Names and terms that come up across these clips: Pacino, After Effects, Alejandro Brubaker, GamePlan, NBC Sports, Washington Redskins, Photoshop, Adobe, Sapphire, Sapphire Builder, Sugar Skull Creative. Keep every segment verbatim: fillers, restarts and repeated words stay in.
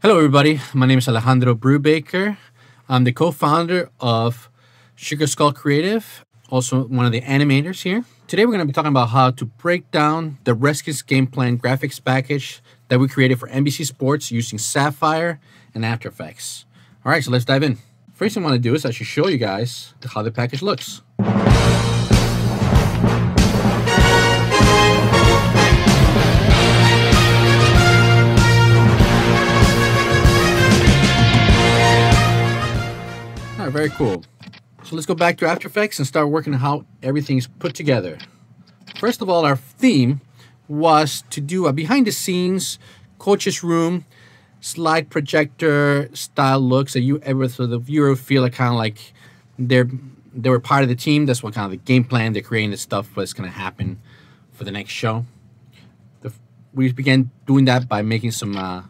Hello everybody, my name is Alejandro Brubaker. I'm the co-founder of Sugar Skull Creative, also one of the animators here. Today we're going to be talking about how to break down the Redskins game plan graphics package that we created for N B C Sports using Sapphire and After Effects. All right, so let's dive in. First thing I want to do is actually show you guys how the package looks. Very cool. So let's go back to After Effects and start working on how everything's put together. First of all, our theme was to do a behind the scenes coach's room slide projector style look, so you ever so the viewer feel like kind of like they're they were part of the team. That's what kind of the game plan they're creating, the stuff what's going to happen for the next show. The, we began doing that by making some uh,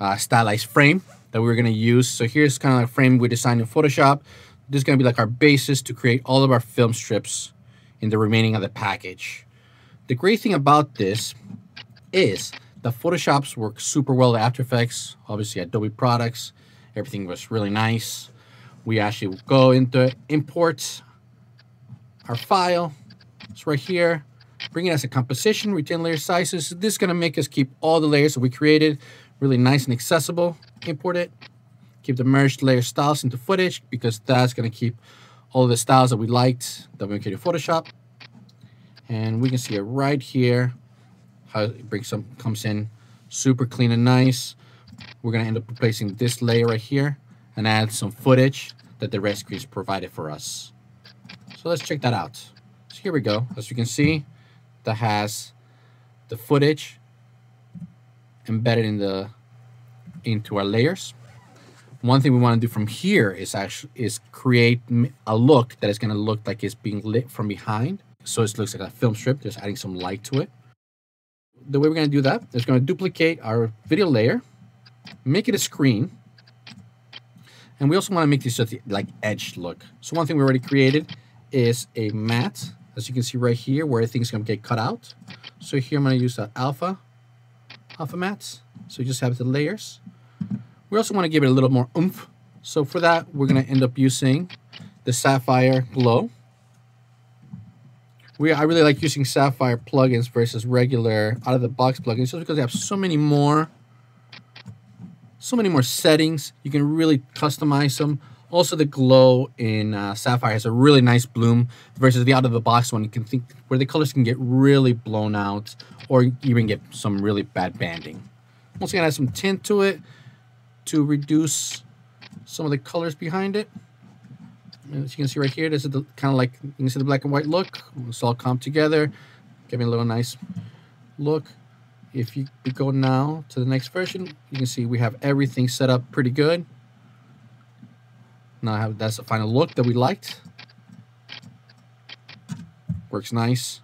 uh, stylized frame that we're going to use. So here's kind of like a frame we designed in Photoshop. This is going to be like our basis to create all of our film strips in the remaining of the package. The great thing about this is the Photoshops work super well with After Effects, obviously Adobe products. Everything was really nice. We actually go into import our file. It's right here. Bring it as a composition, retain layer sizes. This is going to make us keep all the layers that we created really nice and accessible. Import it, keep the merged layer styles into footage because that's going to keep all the styles that we liked that we created in Photoshop. And we can see it right here, how it brings some, comes in super clean and nice. We're going to end up replacing this layer right here and add some footage that the Redskins provided for us. So let's check that out. So here we go. As you can see, that has the footage embedded in the into our layers. One thing we want to do from here is actually is create a look that is going to look like it's being lit from behind. So it looks like a film strip, just adding some light to it. The way we're going to do that is going to duplicate our video layer, make it a screen. And we also want to make this like edge look. So one thing we already created is a mat, as you can see right here, where things going to get cut out. So here I'm going to use the alpha, alpha mats. So you just have the layers. We also want to give it a little more oomph. So for that, we're going to end up using the Sapphire Glow. We, I really like using Sapphire plugins versus regular out-of-the-box plugins just because they have so many more, so many more settings. You can really customize them. Also, the glow in uh, Sapphire has a really nice bloom versus the out-of-the-box one. You can think where the colors can get really blown out or even get some really bad banding. I'm also going to add some tint to it to reduce some of the colors behind it. And as you can see right here, this is the kind of like, you can see the black and white look. It's all come together, giving a little nice look. If you go now to the next version, you can see we have everything set up pretty good. Now I have, that's the final look that we liked. Works nice.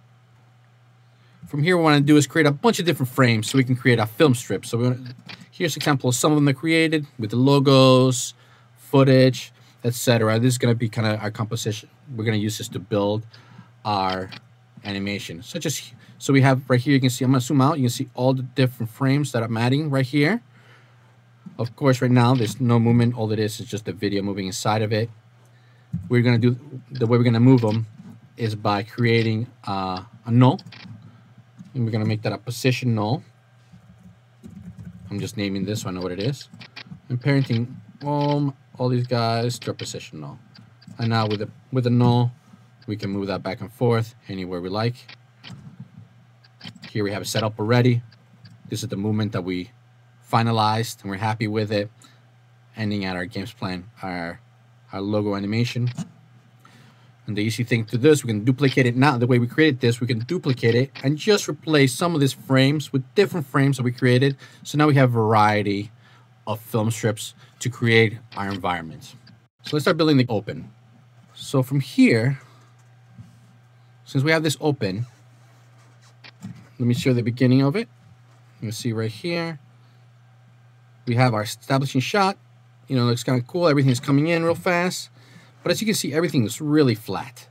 From here, what we want to do is create a bunch of different frames so we can create a film strip. So we want to, here's an example of some of them that created with the logos, footage, et cetera. This is going to be kind of our composition. We're going to use this to build our animation. So just so we have right here, you can see, I'm going to zoom out. You can see all the different frames that I'm adding right here. Of course, right now, there's no movement. All it is is just the video moving inside of it. We're going to do, the way we're going to move them is by creating uh, a null. And we're going to make that a position null. I'm just naming this so I know what it is. And parenting um, all these guys to a position null. And now with a, with a null, we can move that back and forth anywhere we like. Here we have it set up already. This is the movement that we finalized and we're happy with it. Ending at our games plan, our, our logo animation. And the easy thing to do is we can duplicate it now. The way we created this, we can duplicate it and just replace some of these frames with different frames that we created. So now we have a variety of film strips to create our environments. So let's start building the open. So from here, since we have this open, let me show the beginning of it. You'll see right here, we have our establishing shot. You know, it looks kind of cool. Everything's coming in real fast. But as you can see, everything is really flat.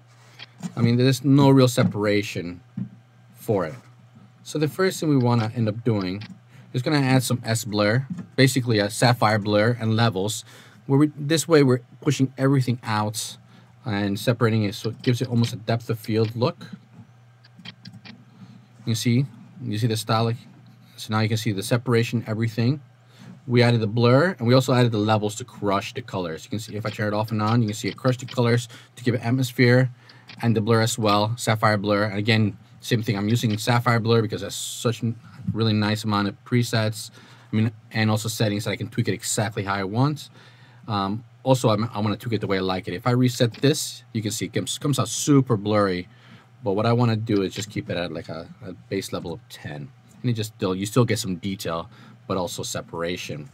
I mean, there's no real separation for it. So the first thing we want to end up doing Just gonna add some S blur, basically a sapphire blur and levels. Where we, this way we're pushing everything out and separating it, so it gives it almost a depth of field look. You see, you see the styling. So now you can see the separation, everything. We added the blur, and we also added the levels to crush the colors. You can see if I turn it off and on, you can see it crush the colors to give it atmosphere, and the blur as well, sapphire blur. And again, same thing. I'm using sapphire blur because that's such a really nice amount of presets. I mean, and also settings that I can tweak it exactly how I want. Um, also, I'm, I want to tweak it the way I like it. If I reset this, you can see it comes, comes out super blurry. But what I want to do is just keep it at like a, a base level of ten, and it just still you still get some detail, but also separation.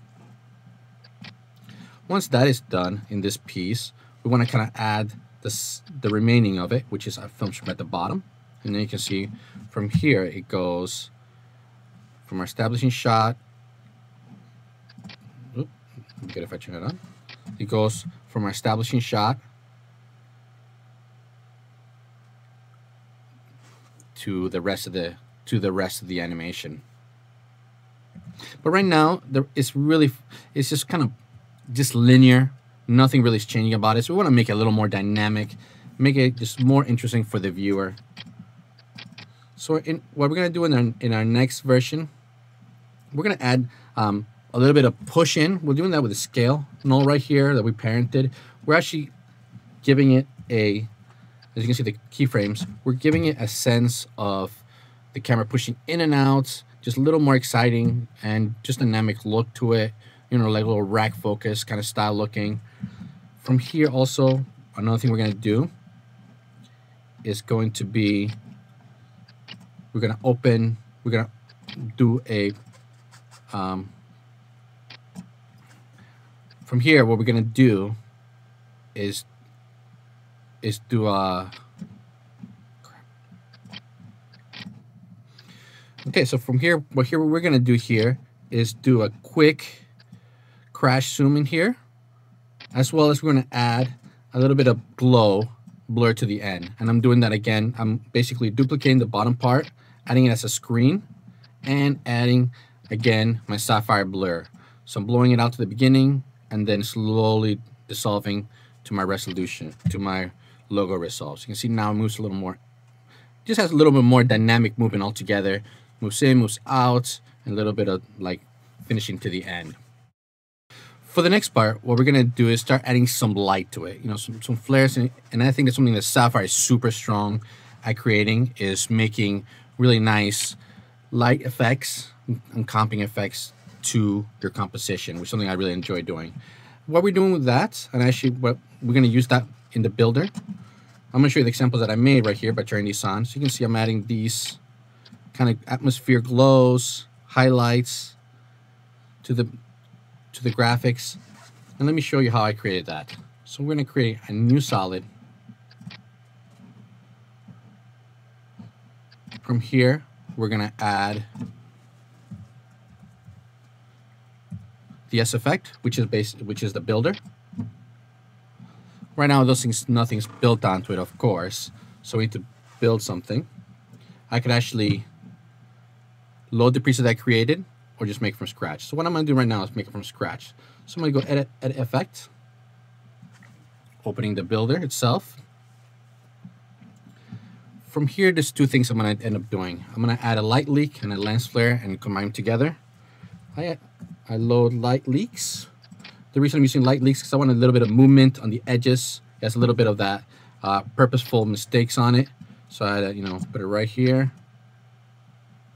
Once that is done in this piece, we want to kind of add this, the remaining of it, which is a film strip at the bottom. And then you can see from here, it goes from our establishing shot. Oop, good if I turn it on. It goes from our establishing shot to the rest of the to the rest of the animation. But right now, there, it's really, it's just kind of just linear. Nothing really is changing about it. So we want to make it a little more dynamic, make it just more interesting for the viewer. So in, what we're going to do in our, in our next version, we're going to add um, a little bit of push in. We're doing that with a scale null right here that we parented. We're actually giving it a, as you can see the keyframes, we're giving it a sense of the camera pushing in and out. Just a little more exciting and just dynamic look to it, you know, like a little rack focus kind of style looking. From here also, another thing we're going to do is going to be, we're going to open, we're going to do a, um, from here what we're going to do is, is do a, Okay, so from here, what here what we're gonna do here is do a quick crash zoom in here, as well as we're gonna add a little bit of glow blur to the end. And I'm doing that again. I'm basically duplicating the bottom part, adding it as a screen, and adding again my sapphire blur. So I'm blowing it out to the beginning and then slowly dissolving to my resolution, to my logo resolve. So you can see now it moves a little more, just has a little bit more dynamic movement altogether. Moves in, moves out, and a little bit of like finishing to the end. For the next part, what we're gonna do is start adding some light to it, you know, some, some flares. And, and I think that's something that Sapphire is super strong at creating, is making really nice light effects and comping effects to your composition, which is something I really enjoy doing. What we're doing with that, and actually what we're gonna use that in the builder. I'm gonna show you the examples that I made right here by turning these on. So you can see I'm adding these kind of atmosphere glows, highlights to the to the graphics. And let me show you how I created that. So we're gonna create a new solid. From here, we're gonna add the S effect, which is base, which is the builder. Right now, those things, nothing's built onto it, of course. So we need to build something. I could actually load the preset that I created or just make it from scratch. So what I'm gonna do right now is make it from scratch. So I'm gonna go edit, edit effect, opening the builder itself. From here, there's two things I'm gonna end up doing. I'm gonna add a light leak and a lens flare and combine them together. I, I load light leaks. The reason I'm using light leaks is because I want a little bit of movement on the edges. It has a little bit of that uh, purposeful mistakes on it. So I, uh, you know, put it right here.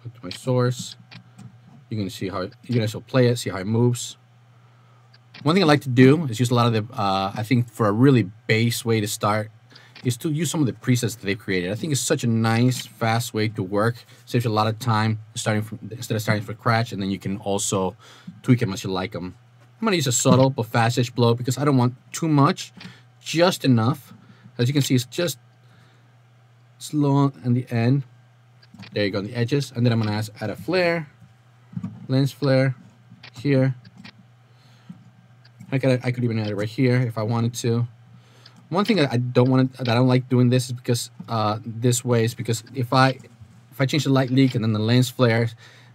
Go to my source. You can see how it, you can also play it, see how it moves. One thing I like to do is use a lot of the. Uh, I think for a really base way to start is to use some of the presets that they've created. I think it's such a nice, fast way to work. Saves you a lot of time starting from instead of starting from scratch, and then you can also tweak them as you like them. I'm gonna use a subtle but fast-ish blow because I don't want too much, just enough. As you can see, it's just slow on the end. There you go, on the edges. And then I'm gonna add a flare, lens flare here. I could, I could even add it right here if I wanted to. One thing that I don't want, that I don't like doing this is because uh, this way is because if I if I change the light leak and then the lens flare,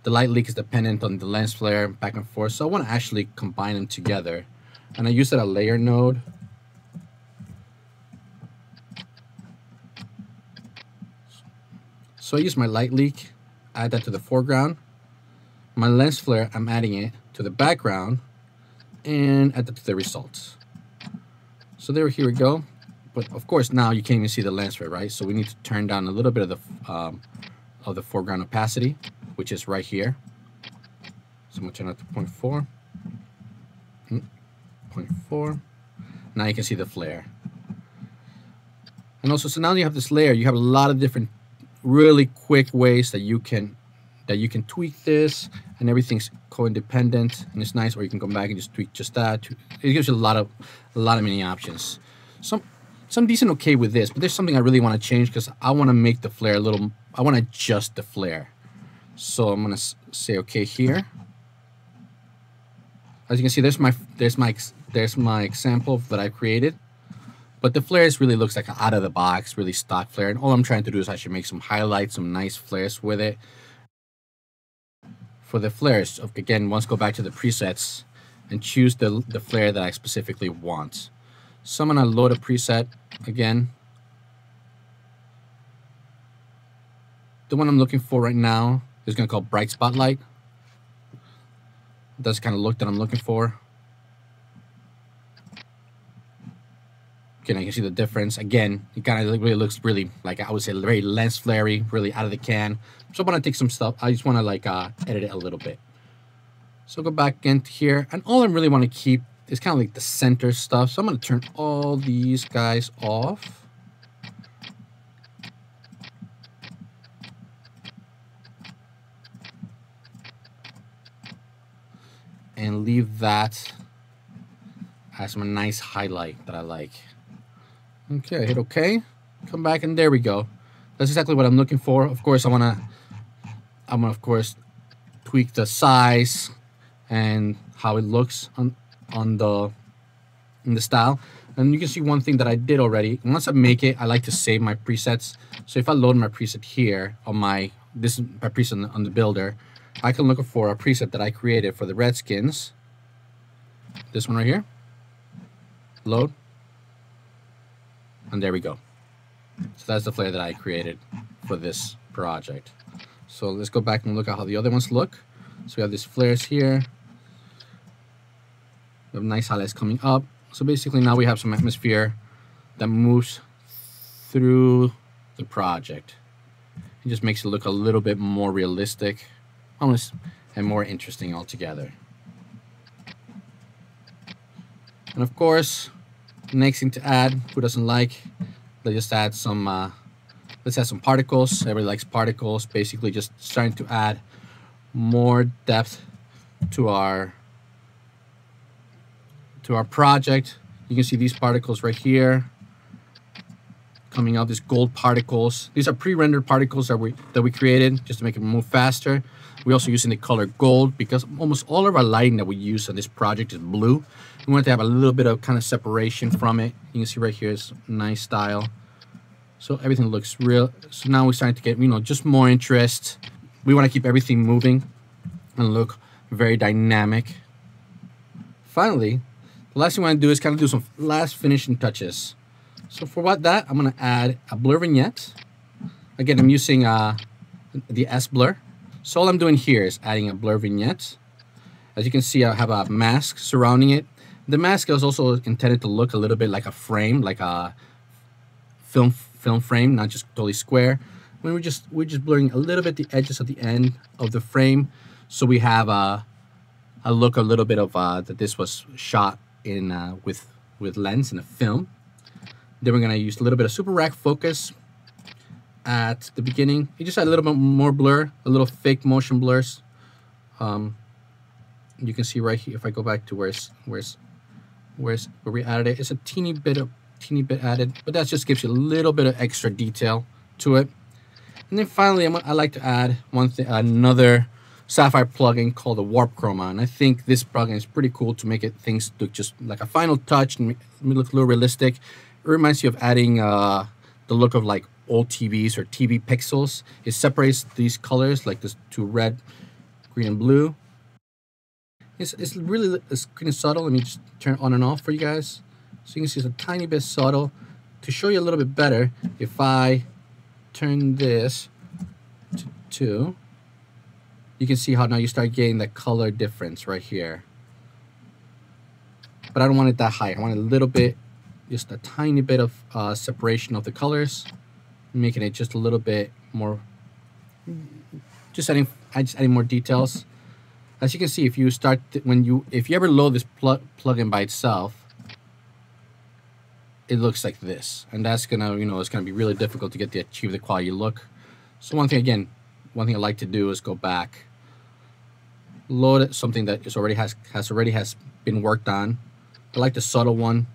The light leak is dependent on the lens flare back and forth. So I want to actually combine them together. And I use it a layer node. So I use my light leak, add that to the foreground. My lens flare, I'm adding it to the background and add that to the results. So there, here we go. But of course, now you can't even see the lens flare, right? So we need to turn down a little bit of the, um, of the foreground opacity, which is right here. So I'm gonna turn it to zero point four. zero point four. Now you can see the flare. And also, so now you have this layer, you have a lot of different really quick ways that you can that you can tweak this, and everything's co-independent and it's nice. Or you can come back and just tweak just that. It gives you a lot of a lot of many options. Some some decent okay with this, but there's something I really want to change because I want to make the flare a little, I want to adjust the flare. So I'm gonna say okay here. As you can see, there's my there's my there's my example that I created, but the flares really looks like an out of the box, really stock flare. And all I'm trying to do is actually make some highlights, some nice flares with it. For the flares, again, once go back to the presets and choose the the flare that I specifically want. So I'm gonna load a preset again. The one I'm looking for right now is gonna call Bright Spotlight. That's the kind of look that I'm looking for. Again, I can see the difference. Again, it kind of really looks really, like I would say, very lens flary, really out of the can. So I want to take some stuff. I just want to like uh, edit it a little bit. So go back into here. And all I really want to keep is kind of like the center stuff. So I'm going to turn all these guys off. And leave that as a nice highlight that I like. Okay, hit okay, come back, and there we go. That's exactly what I'm looking for. Of course, I wanna, I'm gonna of course tweak the size and how it looks on on the in the style. And you can see one thing that I did already. Once I make it, I like to save my presets. So if I load my preset here on my this is my preset on the, on the builder. I can look for a preset that I created for the Redskins. This one right here. Load. And there we go. So that's the flare that I created for this project. So let's go back and look at how the other ones look. So we have these flares here. We have nice highlights coming up. So basically now we have some atmosphere that moves through the project. It just makes it look a little bit more realistic. Almost and more interesting altogether. And of course, next thing to add, who doesn't like? Let's just add some. Uh, let's add some particles. Everybody likes particles. Basically, just starting to add more depth to our to our project. You can see these particles right here coming out. These gold particles. These are pre-rendered particles that we that we created just to make it move faster. We're also using the color gold because almost all of our lighting that we use on this project is blue. We want to have a little bit of kind of separation from it. You can see right here is nice style. So everything looks real. So now we're starting to get, you know, just more interest. We want to keep everything moving and look very dynamic. Finally, the last thing I want to do is kind of do some last finishing touches. So for what that, I'm going to add a blur vignette. Again, I'm using uh, the S blur. So all I'm doing here is adding a blur vignette. As you can see, I have a mask surrounding it. The mask is also intended to look a little bit like a frame, like a film film frame, not just totally square. When we're just we're just blurring a little bit the edges at the end of the frame, so we have a a look a little bit of uh, that this was shot in uh, with with lens in a film. Then we're gonna use a little bit of super rack focus. At the beginning, you just had a little bit more blur, a little fake motion blurs. Um, you can see right here. If I go back to where's where's where's where we added it, it's a teeny bit of teeny bit added, but that just gives you a little bit of extra detail to it. And then finally, I'm, I like to add one thing, another Sapphire plugin called the Warp Chroma, and I think this plugin is pretty cool to make it things look just like a final touch and look a little realistic. It reminds you of adding uh, the look of like old T Vs or T V pixels. It separates these colors like this to red green and blue. It's, it's really, it's kind of subtle. Let me just turn it on and off for you guys. So you can see it's a tiny bit subtle. To show you a little bit better, if I turn this to two, you can see how now you start getting the color difference right here. But I don't want it that high. I want a little bit, just a tiny bit of uh, separation of the colors, making it just a little bit more, just adding, just adding more details. As you can see, if you start, when you, if you ever load this plug plugin by itself, it looks like this, and that's gonna, you know, it's gonna be really difficult to get to achieve the quality look. So one thing, again, one thing I like to do is go back, load it, something that is already has has already has been worked on. I like the subtle one,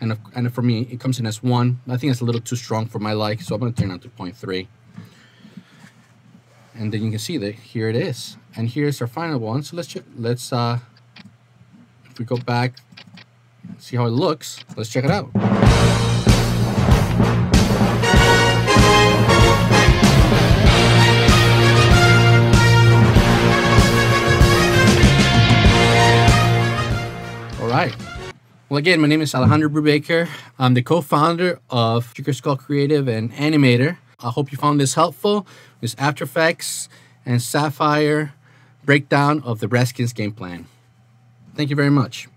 and if, and if for me it comes in as one. I think it's a little too strong for my like, so I'm gonna turn it to zero point three, and then you can see that here it is, and here's our final one. So let's check, let's uh, if we go back. See how it looks. Let's check it out. All right. Well, again, my name is Alejandro Brubaker. I'm the co-founder of Sugar Skull Creative and Animator. I hope you found this helpful. This After Effects and Sapphire breakdown of the Redskins game plan. Thank you very much.